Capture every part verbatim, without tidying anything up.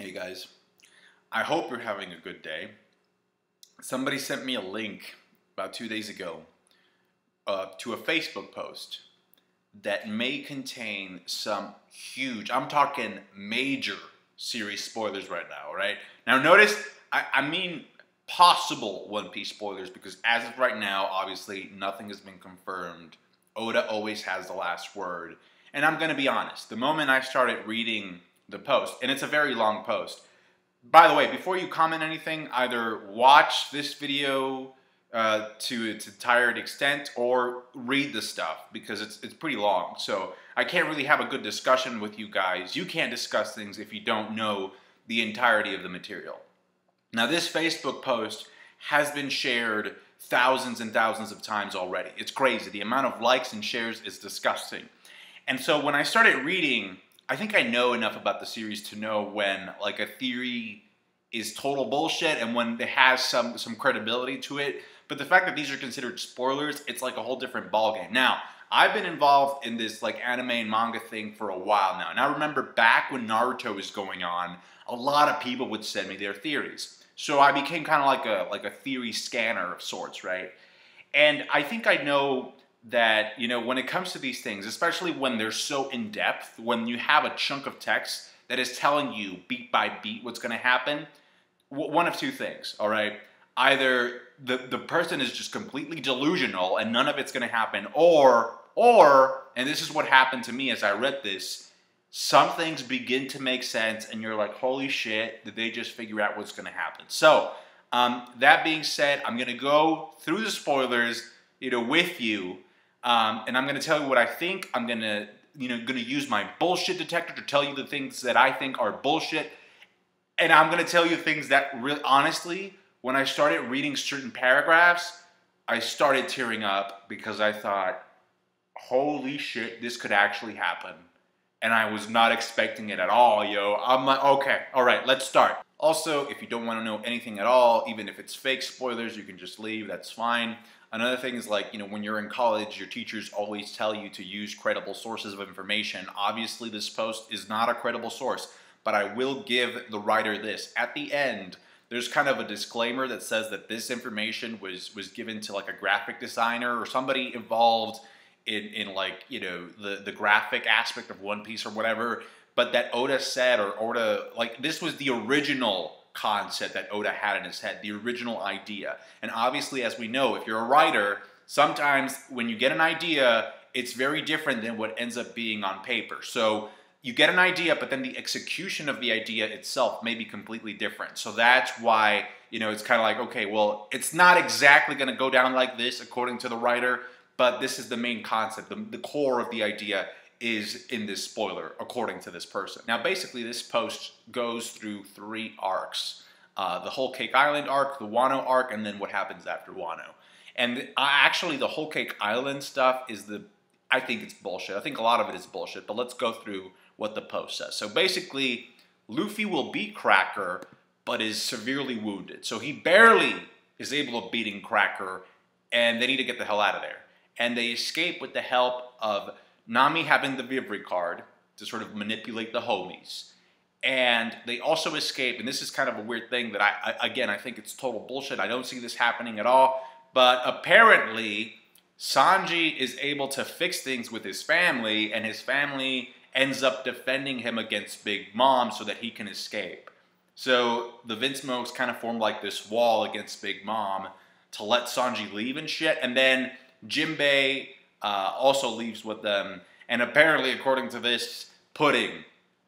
Hey guys, I hope you're having a good day. Somebody sent me a link about two days ago uh, to a Facebook post that may contain some huge, I'm talking major series spoilers right now, right? Now notice, I, I mean possible One Piece spoilers because as of right now, obviously nothing has been confirmed. Oda always has the last word. And I'm going to be honest, the moment I started reading the post, and it's a very long post. By the way, before you comment anything, either watch this video uh, to its entire extent or read the stuff because it's, it's pretty long. So I can't really have a good discussion with you guys. You can't discuss things if you don't know the entirety of the material. Now this Facebook post has been shared thousands and thousands of times already. It's crazy. The amount of likes and shares is disgusting. And so when I started reading, I think I know enough about the series to know when like a theory is total bullshit and when it has some, some credibility to it. But the fact that these are considered spoilers, it's like a whole different ballgame. Now, I've been involved in this like anime and manga thing for a while now. And I remember back when Naruto was going on, a lot of people would send me their theories. So I became kind of like a, like a theory scanner of sorts, right? And I think I know that, you know, when it comes to these things, especially when they're so in-depth, when you have a chunk of text that is telling you beat by beat what's going to happen, one of two things, all right? Either the, the person is just completely delusional and none of it's going to happen, or, or, and this is what happened to me as I read this, some things begin to make sense and you're like, holy shit, did they just figure out what's going to happen? So, um, that being said, I'm going to go through the spoilers, you know, with you. Um, and I'm going to tell you what I think. I'm going to, you know, going to use my bullshit detector to tell you the things that I think are bullshit. And I'm going to tell you things that really, honestly, when I started reading certain paragraphs, I started tearing up because I thought, holy shit, this could actually happen. And I was not expecting it at all, yo. I'm like, okay, all right, let's start. Also, if you don't want to know anything at all, even if it's fake spoilers, you can just leave, that's fine. Another thing is like, you know, when you're in college, your teachers always tell you to use credible sources of information. Obviously, this post is not a credible source, but I will give the writer this. At the end, there's kind of a disclaimer that says that this information was, was given to like a graphic designer or somebody involved in, in like, you know, the, the graphic aspect of One Piece or whatever, but that Oda said or Oda, like this was the original concept that Oda had in his head, the original idea. And obviously, as we know, if you're a writer, sometimes when you get an idea, it's very different than what ends up being on paper. So you get an idea, but then the execution of the idea itself may be completely different. So that's why, you know, it's kind of like, okay, well, it's not exactly going to go down like this according to the writer, but this is the main concept. The, the core of the idea is in this spoiler, according to this person. Now, basically, this post goes through three arcs. Uh, the Whole Cake Island arc, the Wano arc, and then what happens after Wano. And uh, actually, the Whole Cake Island stuff is the... I think it's bullshit. I think a lot of it is bullshit, but let's go through what the post says. So basically, Luffy will beat Cracker, but is severely wounded. So he barely is able to beating Cracker, and they need to get the hell out of there. And they escape with the help of Nami having the Vivre card to sort of manipulate the homies. And they also escape, and this is kind of a weird thing that I, I, again, I think it's total bullshit. I don't see this happening at all. But apparently, Sanji is able to fix things with his family, and his family ends up defending him against Big Mom so that he can escape. So the Vinsmokes kind of form like this wall against Big Mom to let Sanji leave and shit. And then Jinbei Uh, also leaves with them, and apparently, according to this, Pudding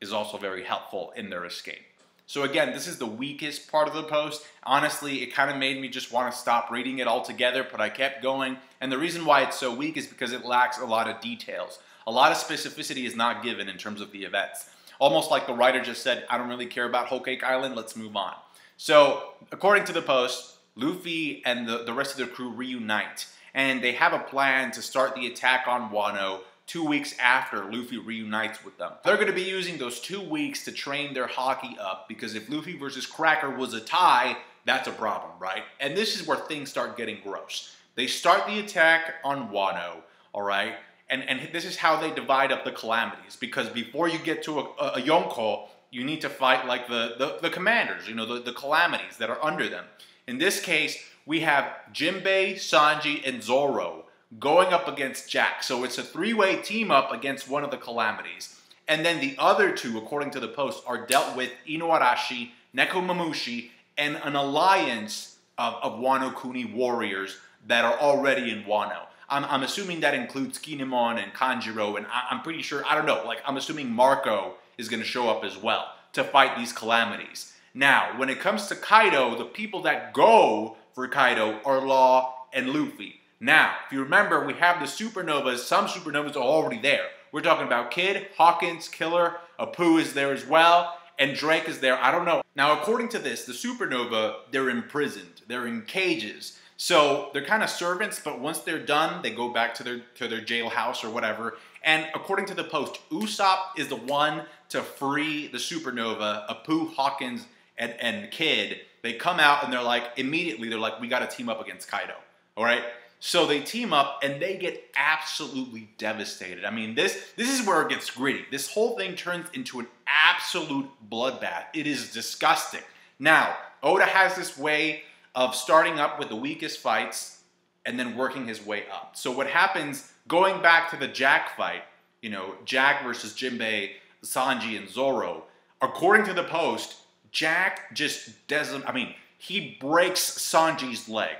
is also very helpful in their escape. So again, this is the weakest part of the post. Honestly, it kind of made me just want to stop reading it altogether, but I kept going, and the reason why it's so weak is because it lacks a lot of details. A lot of specificity is not given in terms of the events. Almost like the writer just said, I don't really care about Whole Cake Island, let's move on. So, according to the post, Luffy and the, the rest of the crew reunite. And they have a plan to start the attack on Wano two weeks after Luffy reunites with them. They're going to be using those two weeks to train their hockey up because if Luffy versus Cracker was a tie, that's a problem, right? And this is where things start getting gross. They start the attack on Wano, all right? And, and this is how they divide up the calamities because before you get to a, a, a Yonko, you need to fight like the, the, the commanders, you know, the, the calamities that are under them. In this case, we have Jinbei, Sanji, and Zoro going up against Jack. So it's a three-way team up against one of the calamities. And then the other two, according to the post, are dealt with Inuarashi, Nekomamushi, and an alliance of, of Wano Kuni warriors that are already in Wano. I'm, I'm assuming that includes Kinemon and Kanjiro, and I, I'm pretty sure, I don't know, like I'm assuming Marco is going to show up as well to fight these calamities. Now, when it comes to Kaido, the people that go for Kaido are Law and Luffy. Now, if you remember, we have the supernovas. Some supernovas are already there. We're talking about Kid, Hawkins, Killer, Apoo is there as well, and Drake is there. I don't know. Now, according to this, the supernova, they're imprisoned. They're in cages. So they're kind of servants, but once they're done, they go back to their, to their jailhouse or whatever. And according to the post, Usopp is the one to free the supernova, Apoo, Hawkins, and, and Kid. They come out and they're like, immediately, they're like, we got to team up against Kaido, all right? So they team up and they get absolutely devastated. I mean, this, this is where it gets gritty. This whole thing turns into an absolute bloodbath. It is disgusting. Now, Oda has this way of starting up with the weakest fights and then working his way up. So what happens, going back to the Jack fight, you know, Jack versus Jinbei, Sanji, and Zoro, according to the post, Jack just doesn't, I mean, he breaks Sanji's leg.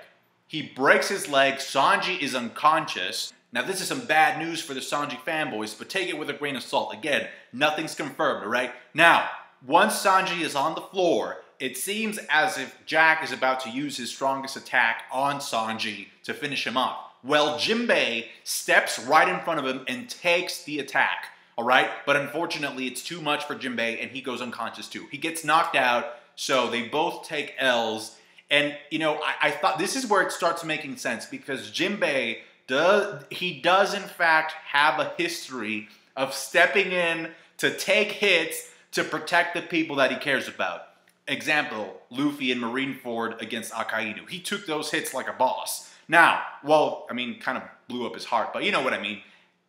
He breaks his leg, Sanji is unconscious. Now this is some bad news for the Sanji fanboys, but take it with a grain of salt. Again, nothing's confirmed, all right? Now, once Sanji is on the floor, it seems as if Jack is about to use his strongest attack on Sanji to finish him off. Well, Jinbei steps right in front of him and takes the attack, all right? But unfortunately, it's too much for Jinbei and he goes unconscious too. He gets knocked out, so they both take L's. And, you know, I, I thought this is where it starts making sense because Jinbei, does, he does in fact have a history of stepping in to take hits to protect the people that he cares about. Example, Luffy and Marineford against Akainu. He took those hits like a boss. Now, well, I mean, kind of blew up his heart, but you know what I mean.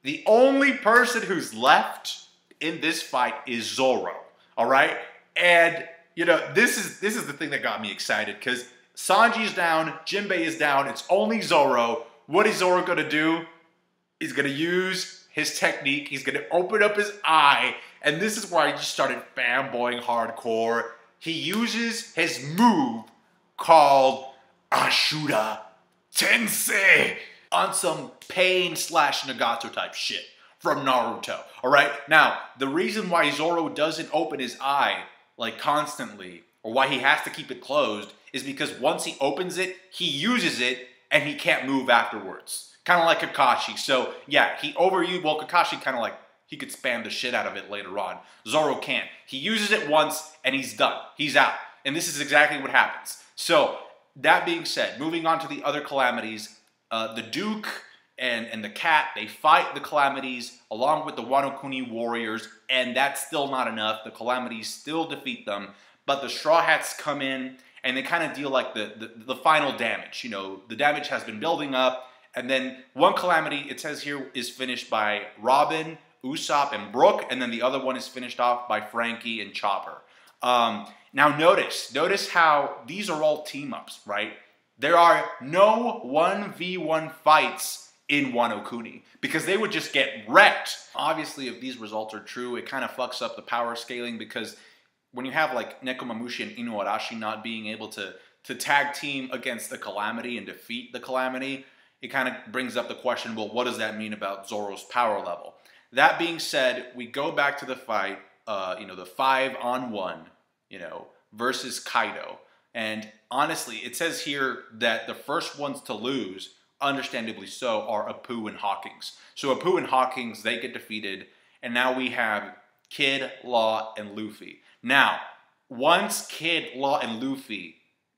The only person who's left in this fight is Zoro, all right? And... you know, this is this is the thing that got me excited because Sanji's down, Jinbei is down, it's only Zoro. What is Zoro gonna do? He's gonna use his technique, he's gonna open up his eye, and this is where I just started fanboying hardcore. He uses his move called Ashura Tensei on some Pain slash Nagato type shit from Naruto, all right? Now, the reason why Zoro doesn't open his eye like constantly, or why he has to keep it closed, is because once he opens it, he uses it, and he can't move afterwards. Kind of like Kakashi. So, yeah, he overused, well, Kakashi kind of like, he could spam the shit out of it later on. Zoro can't. He uses it once, and he's done. He's out. And this is exactly what happens. So, that being said, moving on to the other calamities, uh, the Duke and, and the Cat, they fight the calamities along with the Wano Kuni warriors, and that's still not enough. The calamities still defeat them, but the Straw Hats come in, and they kind of deal like the, the, the final damage. You know, the damage has been building up, and then one calamity, it says here, is finished by Robin, Usopp, and Brook, and then the other one is finished off by Frankie and Chopper. Um, now notice, notice how these are all team-ups, right? There are no one v one fights in Wano Kuni, because they would just get wrecked. Obviously, if these results are true, it kind of fucks up the power scaling because when you have like Nekomamushi and Inuarashi not being able to, to tag team against the Calamity and defeat the Calamity, it kind of brings up the question, well, what does that mean about Zoro's power level? That being said, we go back to the fight, uh, you know, the five on one, you know, versus Kaido. And honestly, it says here that the first ones to lose, understandably so, are Apoo and Hawkins. So Apoo and Hawkins, they get defeated, and now we have Kid, Law, and Luffy. Now, once Kid, Law, and Luffy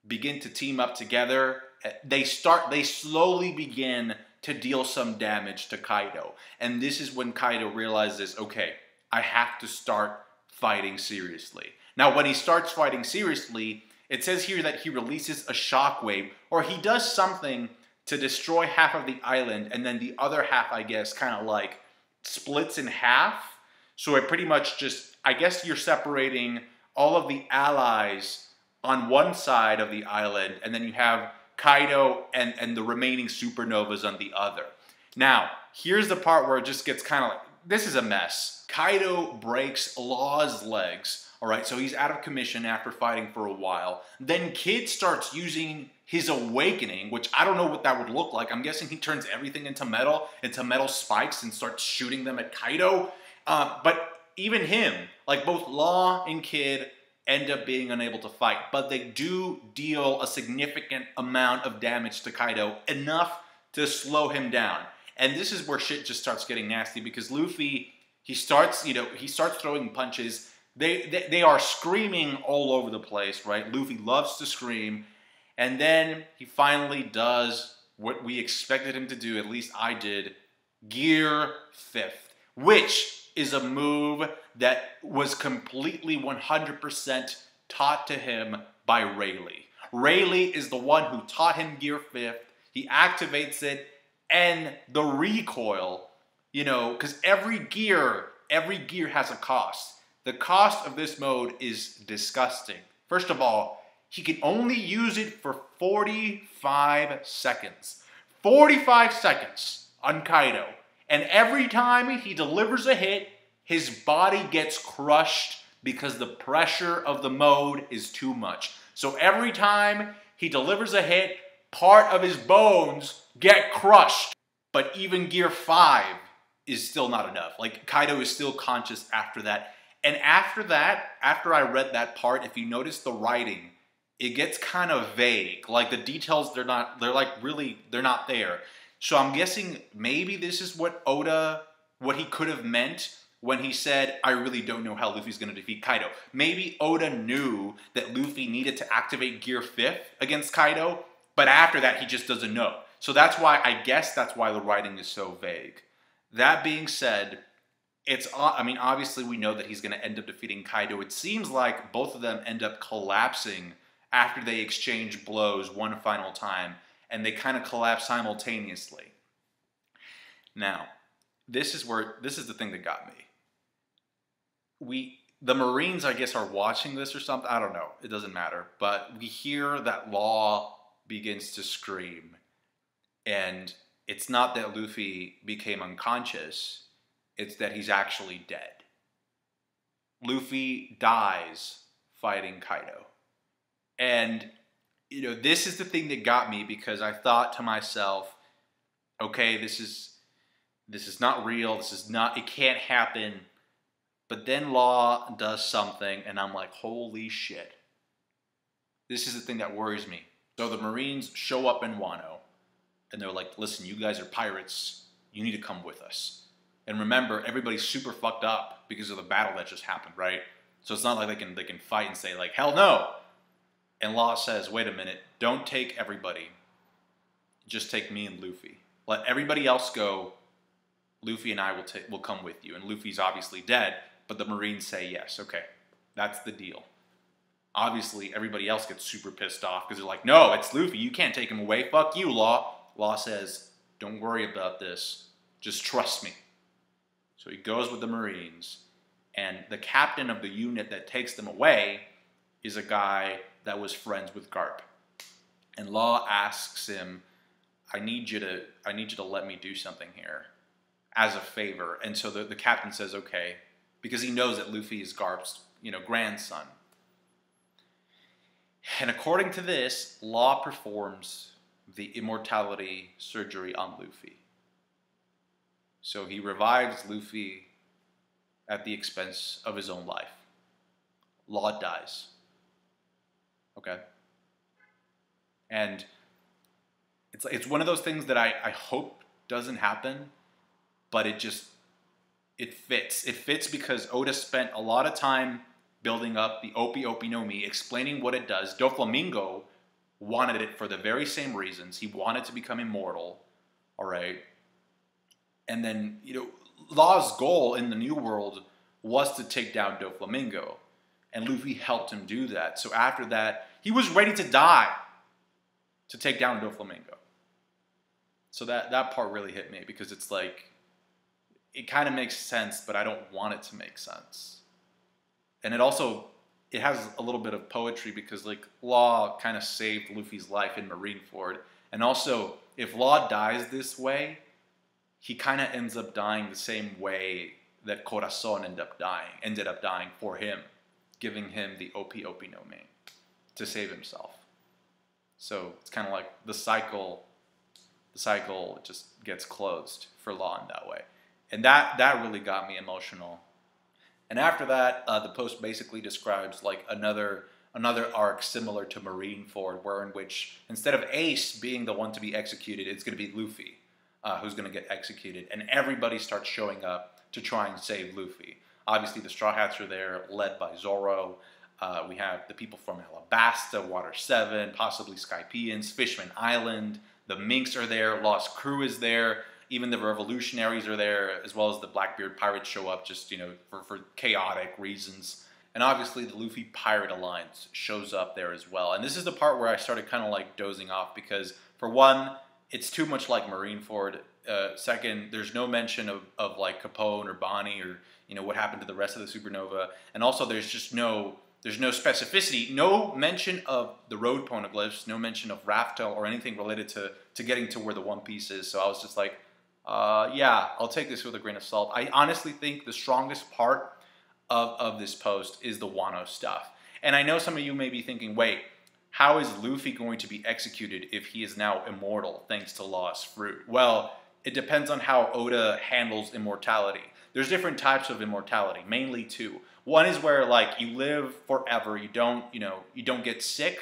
begin to team up together, they start, they slowly begin to deal some damage to Kaido. And this is when Kaido realizes, okay, I have to start fighting seriously. Now, when he starts fighting seriously, it says here that he releases a shockwave, or he does something to destroy half of the island, and then the other half, I guess, kind of like splits in half. So it pretty much just I guess you're separating all of the allies on one side of the island, and then you have Kaido and, and the remaining supernovas on the other. Now, here's the part where it just gets kind of like, this is a mess. Kaido breaks Law's legs, all right? So he's out of commission after fighting for a while. Then Kid starts using his awakening, which I don't know what that would look like. I'm guessing he turns everything into metal, into metal spikes, and starts shooting them at Kaido. Uh, but even him, like both Law and Kid, end up being unable to fight, but they do deal a significant amount of damage to Kaido, enough to slow him down. And this is where shit just starts getting nasty, because Luffy, he starts, you know, he starts throwing punches. They, they, they are screaming all over the place, right? Luffy loves to scream. And then he finally does what we expected him to do, at least I did, Gear Fifth, which is a move that was completely one hundred percent taught to him by Rayleigh. Rayleigh is the one who taught him Gear Fifth. He activates it, and the recoil, you know, because every gear, every gear has a cost. The cost of this mode is disgusting. First of all, he can only use it for forty-five seconds. forty-five seconds on Kaido. And every time he delivers a hit, his body gets crushed because the pressure of the mode is too much. So every time he delivers a hit, part of his bones get crushed. But even Gear five is still not enough. Like, Kaido is still conscious after that. And after that, after I read that part, if you notice the writing, it gets kind of vague. Like, the details, they're not, they're like really, they're not there. So I'm guessing maybe this is what Oda, what he could have meant when he said, I really don't know how Luffy's going to defeat Kaido. Maybe Oda knew that Luffy needed to activate Gear Fifth against Kaido, but after that, he just doesn't know. So that's why, I guess that's why the writing is so vague. That being said, it's, I mean, obviously we know that he's going to end up defeating Kaido. It seems like both of them end up collapsing after they exchange blows one final time, and they kind of collapse simultaneously. Now, this is where, this is the thing that got me. We, the Marines, I guess, are watching this or something. I don't know. It doesn't matter. But we hear that Law begins to scream. And it's not that Luffy became unconscious. It's that he's actually dead. Luffy dies fighting Kaido. And, you know, this is the thing that got me, because I thought to myself, okay, this is this is not real. This is not, it can't happen. But then Law does something, and I'm like, holy shit. This is the thing that worries me. So the Marines show up in Wano, and they're like, listen, you guys are pirates. You need to come with us. And remember, everybody's super fucked up because of the battle that just happened, right? So it's not like they can, they can fight and say, like, hell no. And Law says, wait a minute, don't take everybody. Just take me and Luffy. Let everybody else go. Luffy and I will, will come with you. And Luffy's obviously dead, but the Marines say yes. Okay, that's the deal. Obviously, everybody else gets super pissed off because they're like, no, it's Luffy. You can't take him away. Fuck you, Law. Law says, don't worry about this. Just trust me. So he goes with the Marines. And the captain of the unit that takes them away is a guy that was friends with Garp. And Law asks him, I need you to, I need you to let me do something here as a favor. And so the, the captain says, okay, because he knows that Luffy is Garp's, you know, grandson. And according to this, Law performs the immortality surgery on Luffy. So he revives Luffy at the expense of his own life. Law dies. Okay. And it's it's one of those things that I, I hope doesn't happen, but it just, it fits. It fits because Oda spent a lot of time building up the Opi Opi no me, explaining what it does. Doflamingo wanted it for the very same reasons. He wanted to become immortal, all right? And then, you know, Law's goal in the New World was to take down Doflamingo. And Luffy helped him do that. So after that, he was ready to die to take down Doflamingo. So that, that part really hit me, because it's like, it kind of makes sense, but I don't want it to make sense. and it also it has a little bit of poetry because like Law kind of saved Luffy's life in Marineford, and also if Law dies this way, he kind of ends up dying the same way that Corazon ended up dying, ended up dying for him, giving him the Opi Opi no me to save himself. So it's kind of like the cycle, the cycle just gets closed for Law in that way, and that that really got me emotional. And after that, uh, the post basically describes like another another arc similar to Marineford, where in which instead of Ace being the one to be executed, it's going to be Luffy uh, who's going to get executed, and everybody starts showing up to try and save Luffy. Obviously, the Straw Hats are there, led by Zoro. Uh, we have the people from Alabasta, Water seven, possibly Skypeans, Fishman Island. The Minks are there, Lost Crew is there, even the Revolutionaries are there, as well as the Blackbeard Pirates show up just, you know, for, for chaotic reasons. And obviously the Luffy Pirate Alliance shows up there as well. And this is the part where I started kind of like dozing off because, for one, it's too much like Marineford. Uh, second, there's no mention of, of like Capone or Bonnie or, you know, what happened to the rest of the Supernova. And also there's just no... There's no specificity, no mention of the road poneglyphs, no mention of Raftel or anything related to, to getting to where the One Piece is. So I was just like, uh, yeah, I'll take this with a grain of salt. I honestly think the strongest part of, of this post is the Wano stuff. And I know some of you may be thinking, wait, how is Luffy going to be executed if he is now immortal thanks to Law's fruit? Well, it depends on how Oda handles immortality. There's different types of immortality, mainly two. One is where like you live forever, you don't, you know, you don't get sick,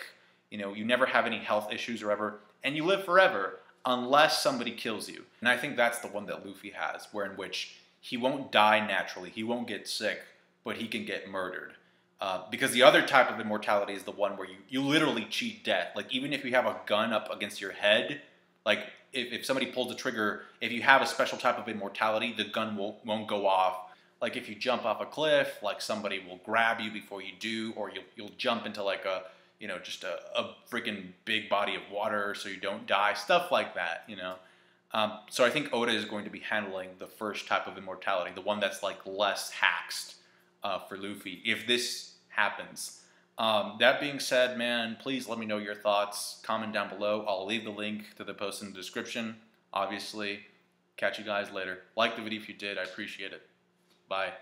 you know, you never have any health issues or ever, and you live forever unless somebody kills you. And I think that's the one that Luffy has, where in which he won't die naturally, he won't get sick, but he can get murdered. Uh, because the other type of immortality is the one where you, you literally cheat death. Like even if you have a gun up against your head, like if, if somebody pulls the trigger, if you have a special type of immortality, the gun won't, won't go off. Like if you jump off a cliff, like somebody will grab you before you do, or you'll, you'll jump into like a, you know, just a, a freaking big body of water so you don't die, stuff like that, you know. Um, so I think Oda is going to be handling the first type of immortality, the one that's like less haxed uh, for Luffy, if this happens. Um, that being said, man, please let me know your thoughts. Comment down below. I'll leave the link to the post in the description, obviously. Catch you guys later. Like the video if you did. I appreciate it. Bye.